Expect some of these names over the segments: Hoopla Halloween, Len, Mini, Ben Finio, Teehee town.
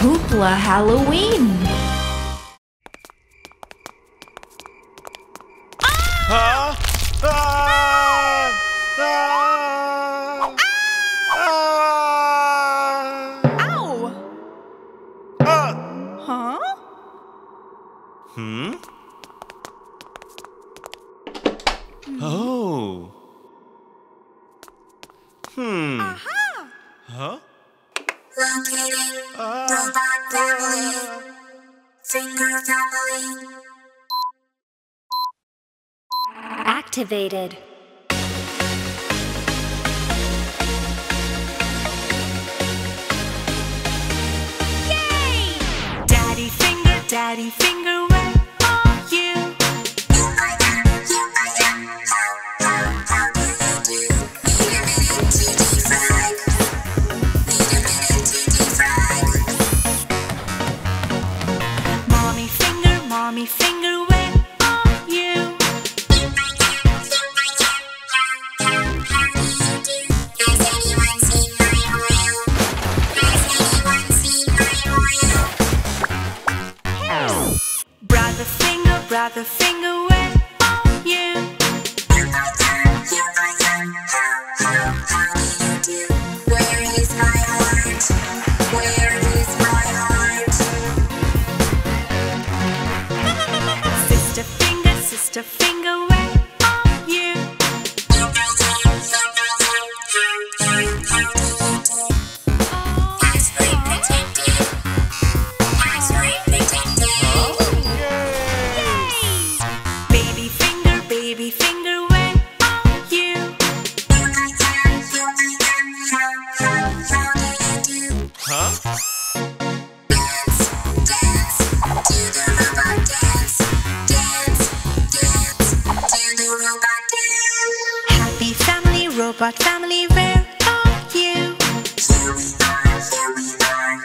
Hoopla Halloween! Huh? Activated. Yay! Daddy finger, where are you? How do you do? Need a minute to defrag. Mommy finger, where are you? Brother finger, where are you? You are young. How do you do? Where is my heart? Where is my heart? Sister finger, where are you? How do you do? Robot family, where are you? Here we are.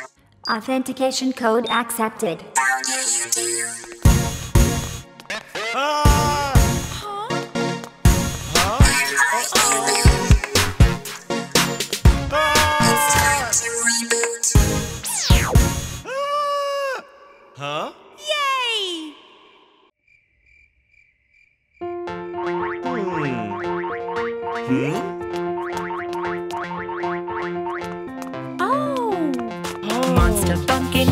Authentication code accepted. How do you do? It's time to reboot. Yay!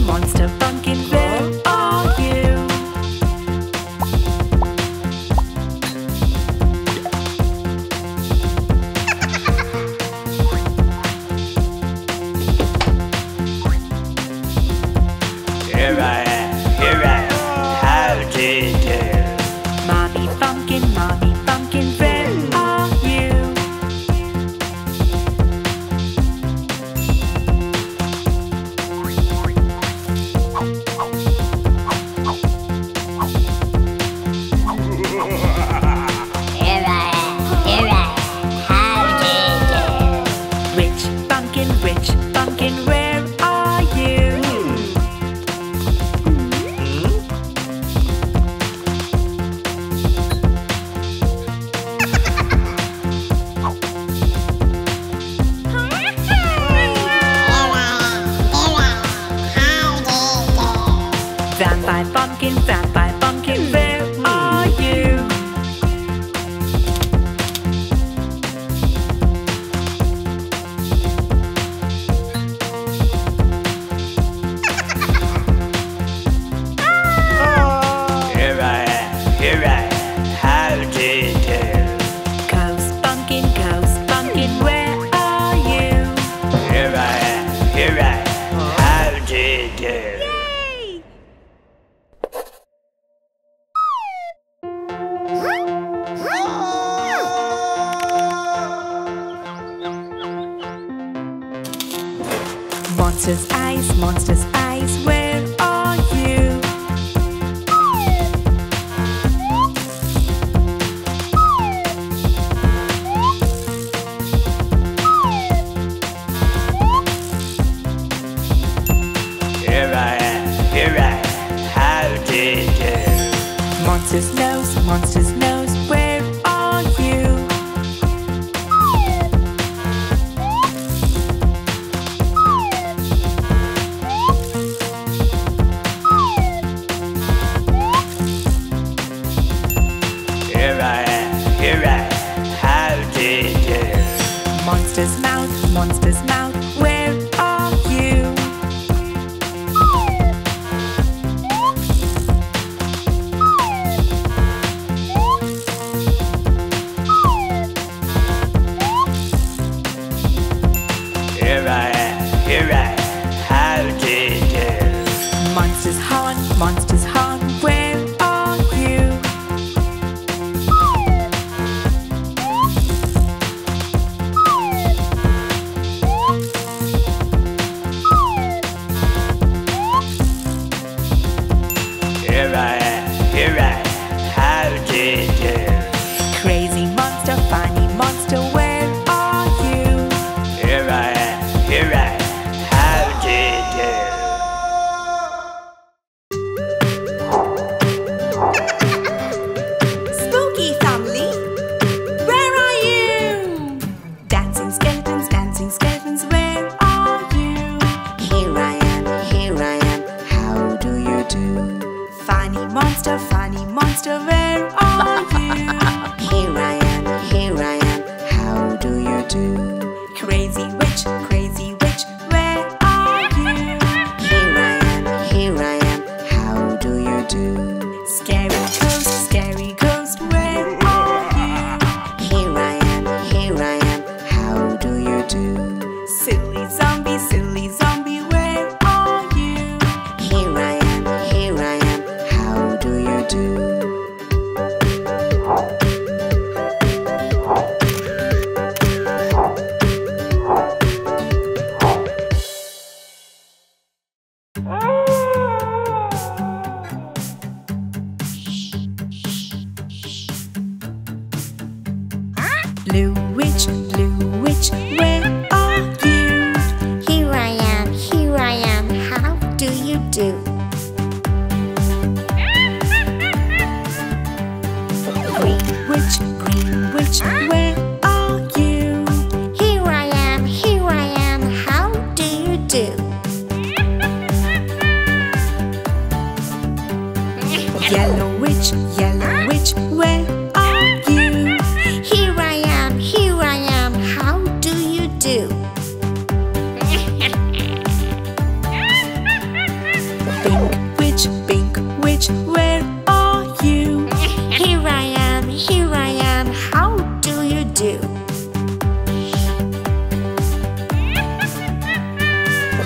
Monster Pumpkin, where are you? Here I am, how do you do? Mommy Pumpkin, where are you? Vampire Pumpkin, where are you? Here I am, how do you do? Ghost Pumpkin, where are you? Here I am, how do you do? Monster's eyes, where are you? Here I am, how do you do? Monster's nose, where are you? Santa's mouth. Where are you? Here I am, how do you do? Monsters haunt, where are you? Here I am, how do you do? Crazy monster, funny monster, where are you? Here I am.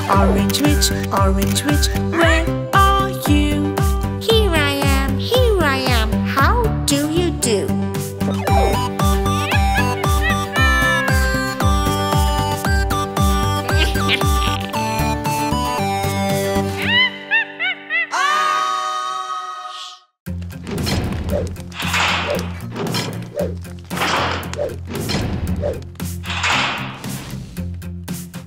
Orange Witch, where are you? Here I am, how do you do?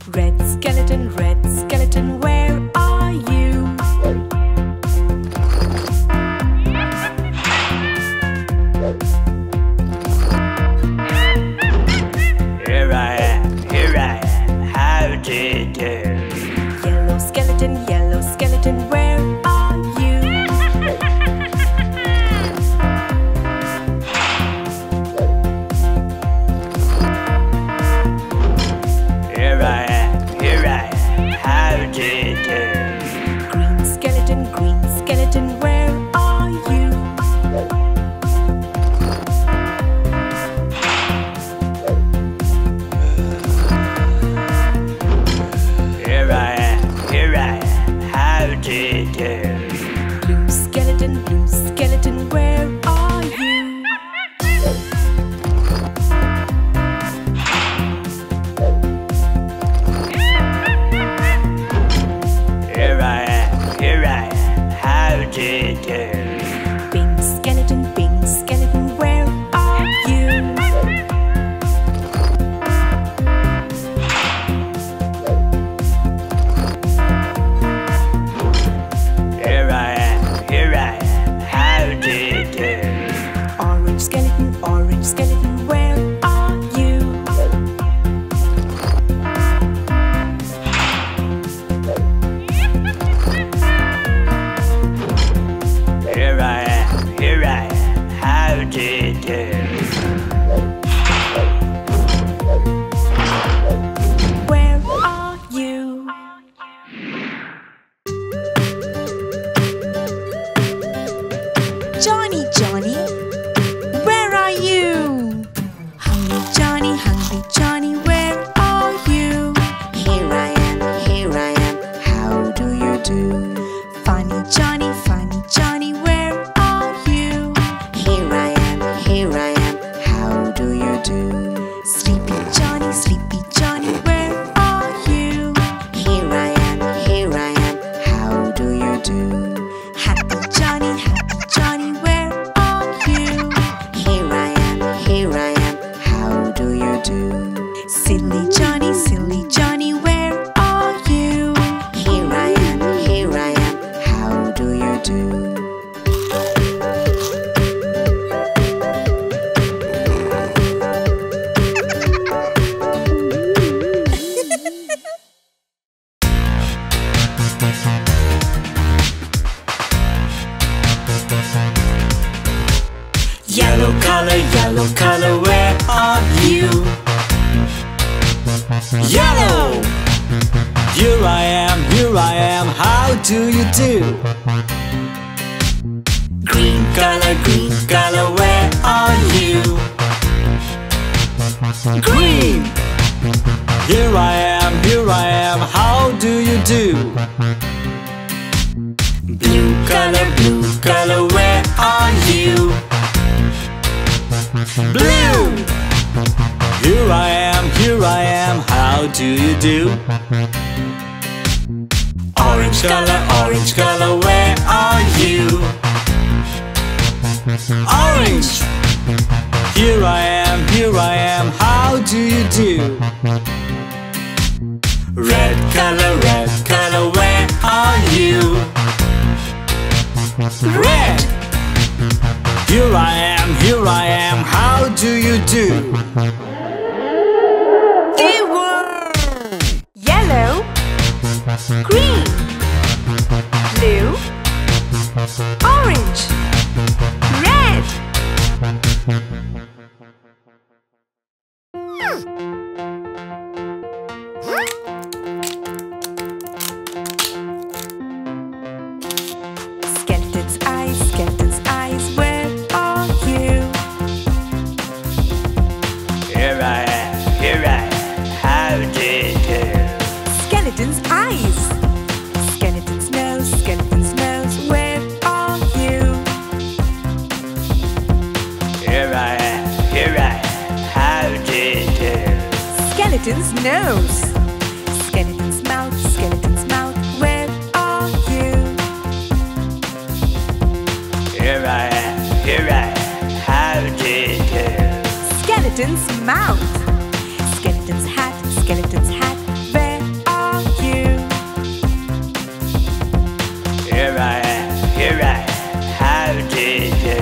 Red skeleton, where are you? Here I am, how do you do? Yellow skeleton, where are you? Here I am, how do you do? Green skeleton, where are you? Here I am. Yellow! Here I am, how do you do? Green color, where are you? Green! Here I am, how do you do? Blue color, where are you? Blue! Here I am, how do you do? Orange color, where are you? Orange! Here I am, how do you do? Red color, where are you? Red! Here I am, how do you do? Yellow, green, blue, orange, red. Skeleton's eyes, where are you? Here I am, how do you do? Skeleton's eyes. Skeleton's nose, where are you? Here I am, how do you do? Skeleton's nose. Skeleton's mouth, skeleton's hat, where are you? Here I am, how do you do? Skeleton's hat, skeleton's body, where are you? Here I am, how do you do?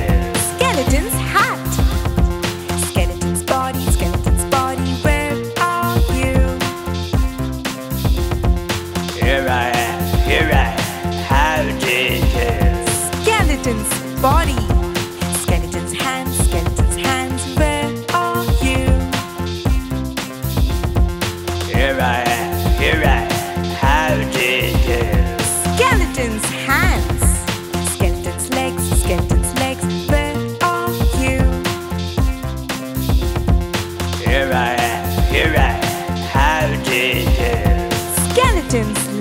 Skeleton's body.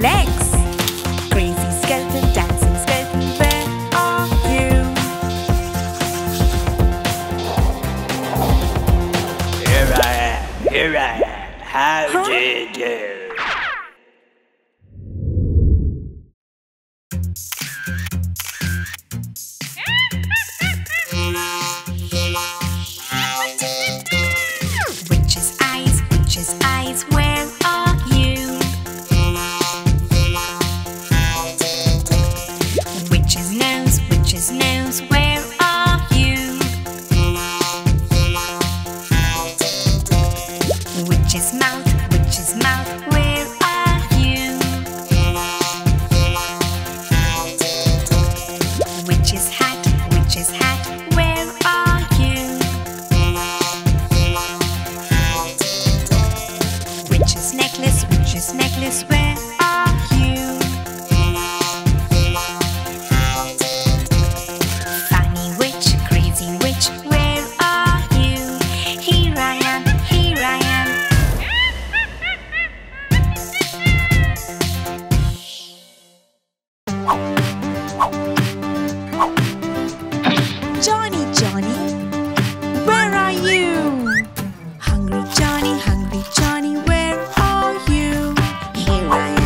Legs, crazy skeleton, dancing skeleton, where are you? Here I am, how do you do? Hungry Johnny, where are you? Here I am.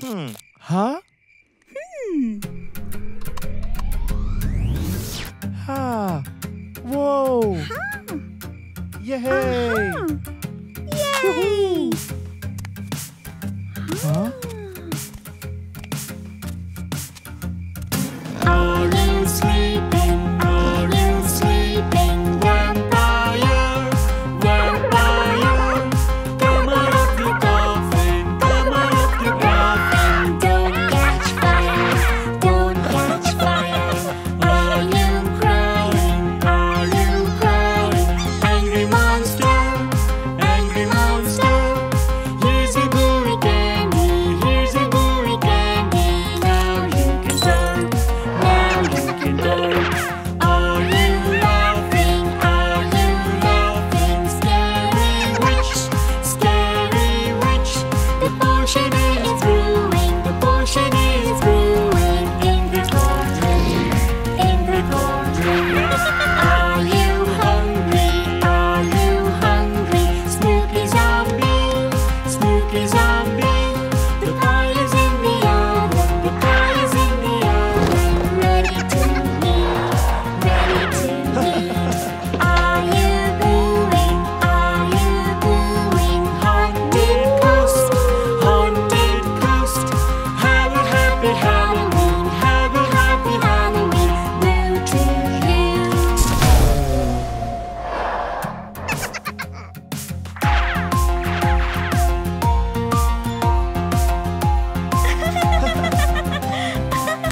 Huh? Ha! Whoa! Huh? Yay! Yay! Huh? Are you sleeping, vampire? Vampire, come out of your coffin, come out of your coffin. Don't catch fire, don't catch fire. Are you crying, angry monster, here's a gooey candy, now you can turn, now you can turn. Are you laughing, scary witch, the potion is brewing, the potion is brewing in the corner. Are you hungry, Snoopy zombie, the pie is in the oven, the pie is in the oven, ready to eat, ready to eat. Are you booing, haunted coast, have a happy Halloween, blue to you.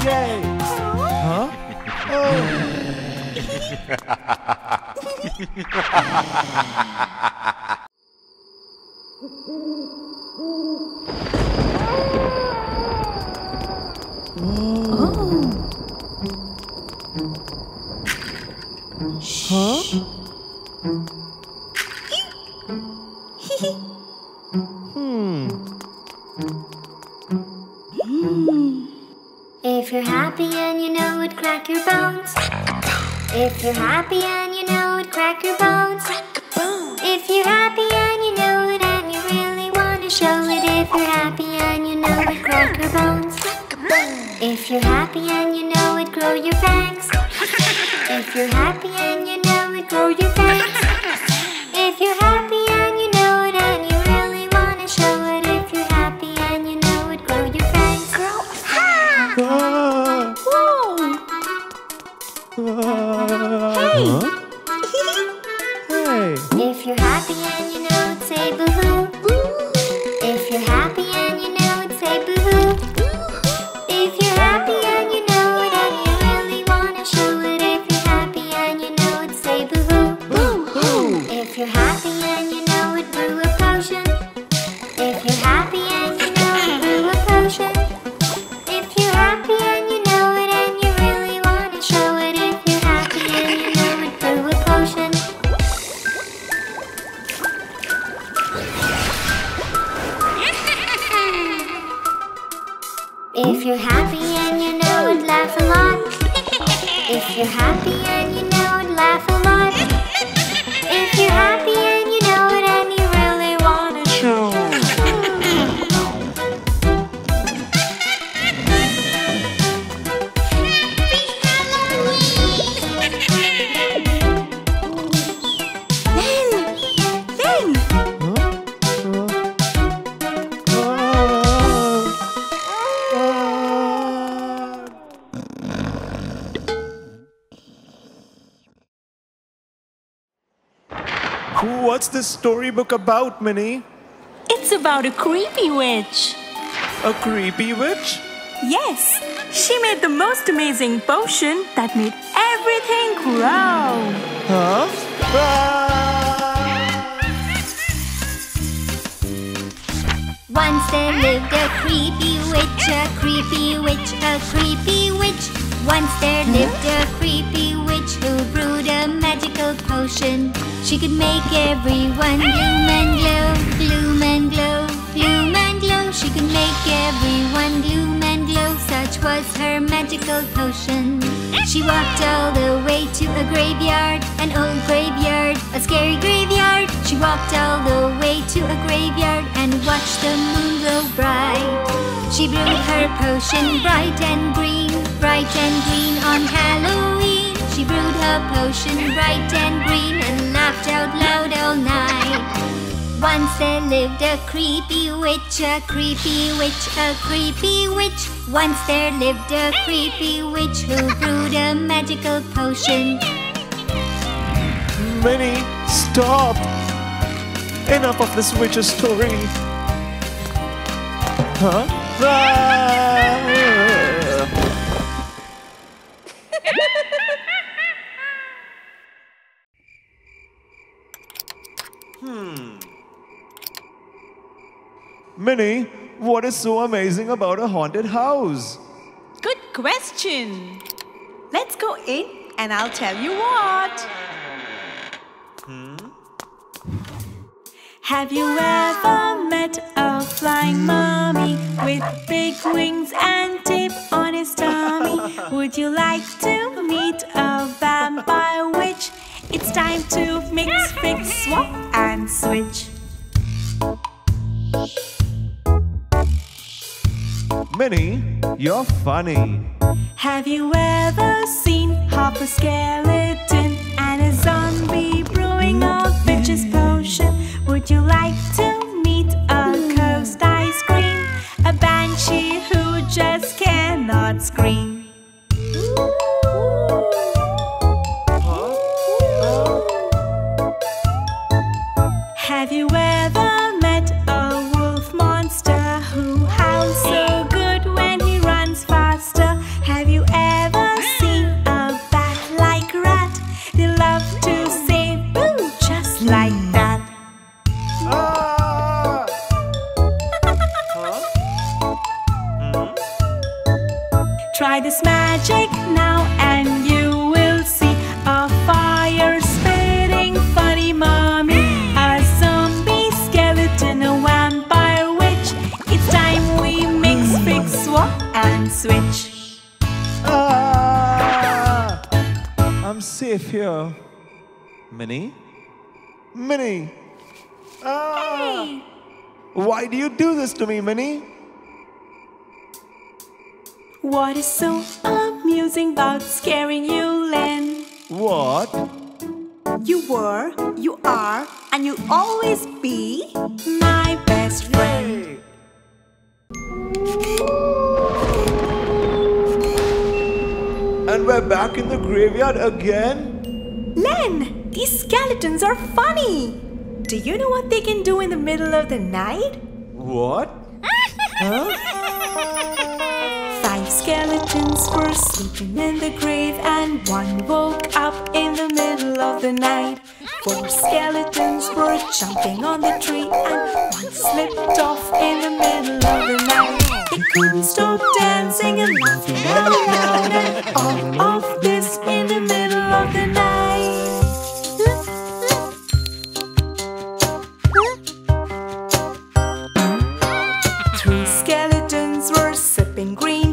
Yay! Huh? Oh! Huh? Hmm. If you're happy and you know it, crack your bones. If you're happy and you know it, crack your bones. If you're happy and you know it, and you really want to show it. If you're happy and you know it, crack your bones. If you're happy and you know it, grow your fangs. If you're happy and you know it, grow your fangs. If you're happy and you know it, and you really want to show it. If you're happy and you know it, grow your fangs. Ah! Huh? Hey! If you're happy and you know it, say boo-hoo. If you're happy and you know it, say boo-hoo. If you're happy and you know it, and you really want to show it. If you're happy and you know it, say boo-hoo. If you're happy and you know it, brew a potion. If you're happy and you know it, brew a potion. If you're happy and you know it, and you really want to show it. If you're happy and you know it, brew a potion. If you're happy and you know it, laugh a lot. If you're happy and you know it, laugh a lot. If you're happy and you know it, and you really want to show it. What's this storybook about, Mini? It's about a creepy witch. A creepy witch? Yes, she made the most amazing potion that made everything grow. Huh? Ah! Once there lived a creepy witch, a creepy witch, a creepy witch. Once there lived a creepy witch who brewed a magical potion. She could make everyone gloom and glow, gloom and glow, gloom and glow. She could make everyone gloom and glow. Such was her magical potion. She walked all the way to a graveyard, an old graveyard, a scary graveyard. She walked all the way to a graveyard and watched the moon glow bright. She blew her potion bright and green on Halloween. She brewed her potion bright and green and laughed out loud all night. Once there lived a creepy witch, a creepy witch, a creepy witch. Once there lived a creepy witch who brewed a magical potion. Minnie, stop! Enough of this witch's story. Huh? Minnie, what is so amazing about a haunted house? Good question. Let's go in and I'll tell you what. Have you ever met a flying mummy with big wings and tape on his tummy? Would you like to meet a vampire witch? It's time to mix, fix, swap and switch. Minnie, you're funny. Have you ever seen half a skeleton and a zombie brewing a witch's potion? Would you like to meet a cursed ice cream? A banshee who just cannot scream. Have you ever met a wolf monster who howls so good when he runs faster? Have you ever seen a bat-like rat? They love to say boo just like that. Try this magic now and you will see a fire-spitting funny mummy, a zombie skeleton, a vampire witch. It's time we mix, fix, swap and switch. I'm safe here. Minnie? Minnie! Hey. Why do you do this to me, Minnie? What is so amusing about scaring you, Len? What? You were, you are, and you'll always be my best friend. And we're back in the graveyard again? Len, these skeletons are funny. Do you know what they can do in the middle of the night? What? Huh? 5 skeletons were sleeping in the grave and one woke up in the middle of the night. 4 skeletons were jumping on the tree and one slipped off in the middle of the night. They couldn't stop dancing and laughing out loud and all of this in the middle of the night. 3 skeletons were sipping green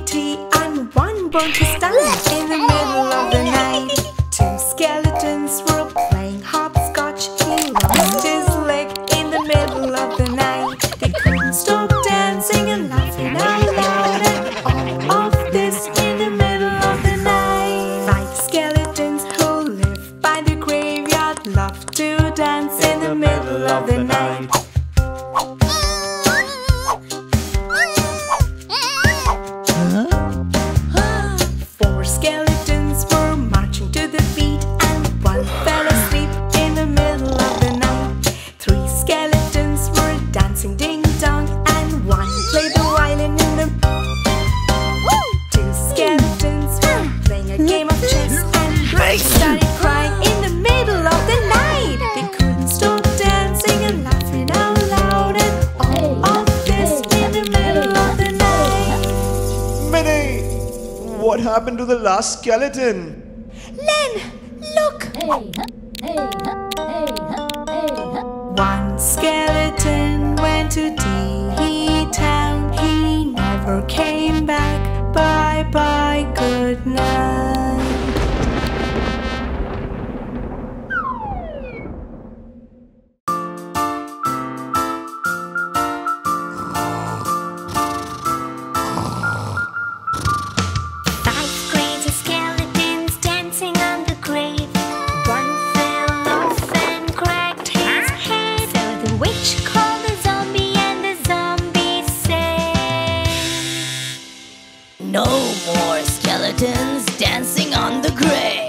burnt his stomach in the middle of the night. 2 skeletons were playing hopscotch. He lost his leg in the middle of the night. They couldn't stop dancing and laughing out loud and all of this in the middle of the night. 5 skeletons who live by the graveyard love to dance in the middle of the night. What happened to the last skeleton? Len, look! One skeleton went to Tee Town. He never came back. Bye bye, good night. skeletons dancing on the grave.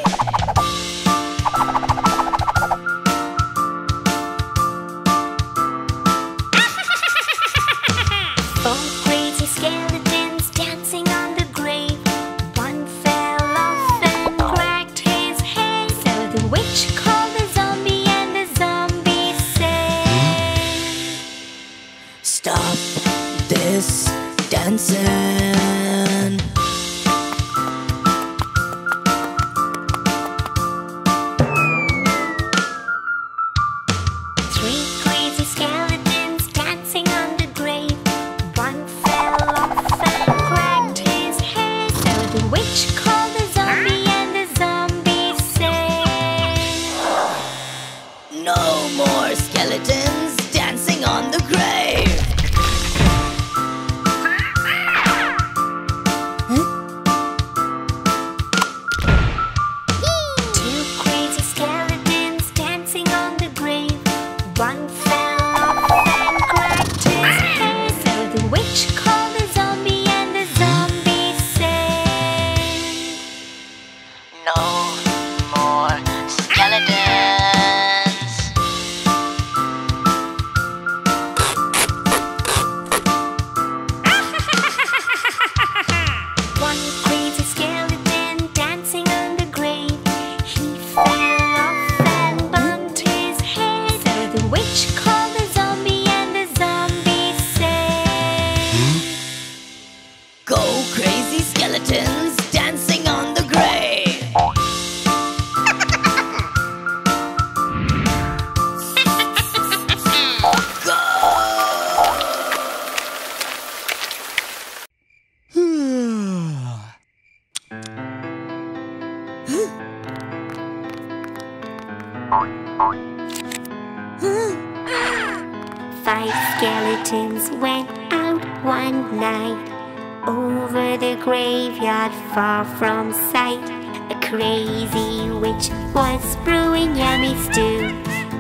Far from sight, a crazy witch was brewing yummy stew.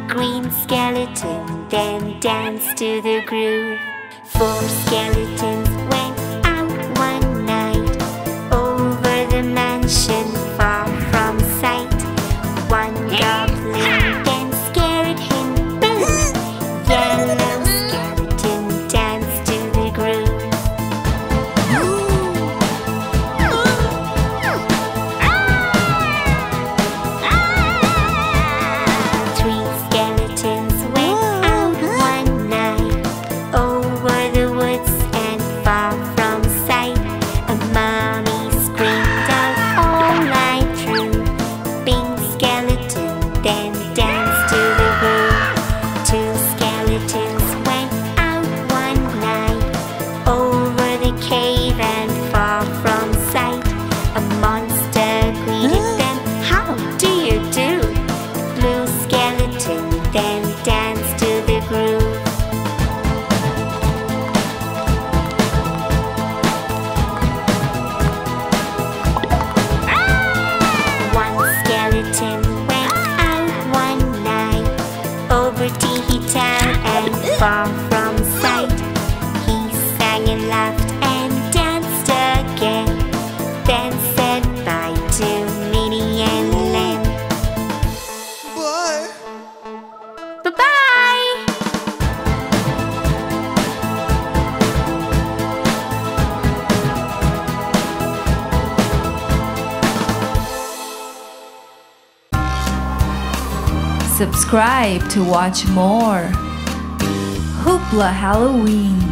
Green skeleton then danced to the groove. Four skeletons went out one night, over the mansion far from sight. One goblin then scared him, boom! Yellow skeleton danced to the groove. Subscribe to watch more Hoopla Halloween.